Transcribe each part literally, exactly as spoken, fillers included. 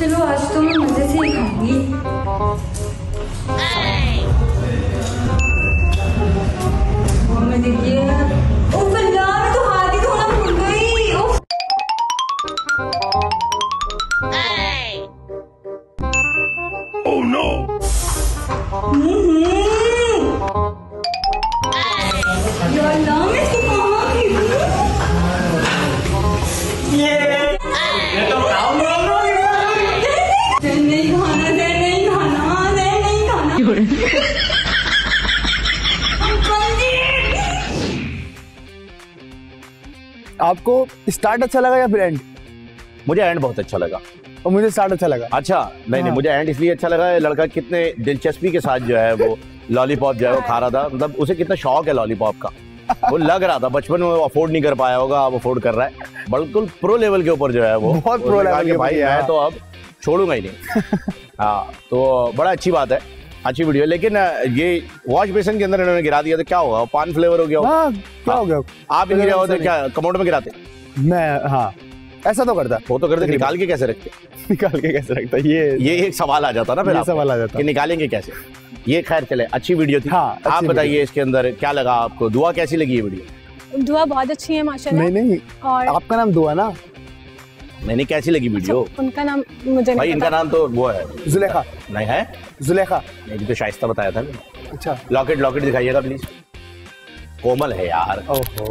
चलो आज तो मैं मजे से ही खाऊंगी। और मैं देखिए ऊपर जा मैं तो हाथ ही धोना भूल गई। Oh no. यार ना मैं इसको कहाँ फेंकूं? ये आपको स्टार्ट अच्छा लगा या फिर एंड? मुझे एंड बहुत अच्छा लगा और मुझे स्टार्ट अच्छा लगा। अच्छा नहीं हाँ। नहीं मुझे एंड इसलिए अच्छा लगा, लड़का कितने दिलचस्पी के साथ जो है वो लॉलीपॉप जो है वो खा रहा था, मतलब उसे कितना शौक है लॉलीपॉप का वो लग रहा था। बचपन में वो अफोर्ड नहीं कर पाया होगा, अब अफोर्ड कर रहा है, बिल्कुल प्रो लेवल के ऊपर जो है वो बहुत प्रो लेवल के भाई है, तो अब छोड़ूंगा ही नहीं। हाँ तो बड़ा अच्छी बात है, अच्छी वीडियो। लेकिन ये वॉश बेसिन के अंदर इन्होंने गिरा दिया तो क्या होगा? पान फ्लेवर हो गया हो। हाँ, क्या हाँ, हो गया आप गिरा हो तो क्या कमोड में गिराते? मैं हाँ ऐसा तो करता वो तो करते तो निकाल के कैसे रखते निकाल के कैसे रखता ये ये एक सवाल आ जाता ना, फिर सवाल आ जाता कि निकालेंगे कैसे। ये खैर चले अच्छी वीडियो थी। हाँ, आप बताइए इसके अंदर क्या लगा आपको? दुआ कैसी लगी ये वीडियो? दुआ बहुत अच्छी है माशाल्लाह। नहीं नहीं आपका नाम दुआ ना? नहीं नहीं कैसी लगी वीडियो? अच्छा, उनका नाम मुझे भाई इनका नाम तो वो है जुलेखा। नहीं है जुलेखा नहीं तो शाइस्ता बताया था। अच्छा लॉकेट लॉकेट दिखाइएगा प्लीज। कोमल है यार। ओहो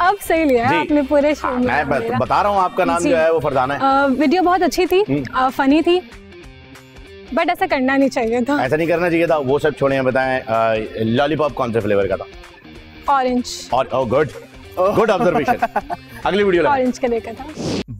अब सही लिया है आपने पूरे शो में। मैं बता रहा हूँ आपका नाम जो है वो फरजाना है। वीडियो बहुत अच्छी थी, फनी थी, बट ऐसा करना नहीं चाहिए था। ऐसा नहीं करना चाहिए था। वो सब छोड़े बताएं, लॉलीपॉप कौन से फ्लेवर का था? ऑरेंज। और गुड गुड ऑब्जर्वेशन। अगली वीडियो ऑरेंज का लेकर था।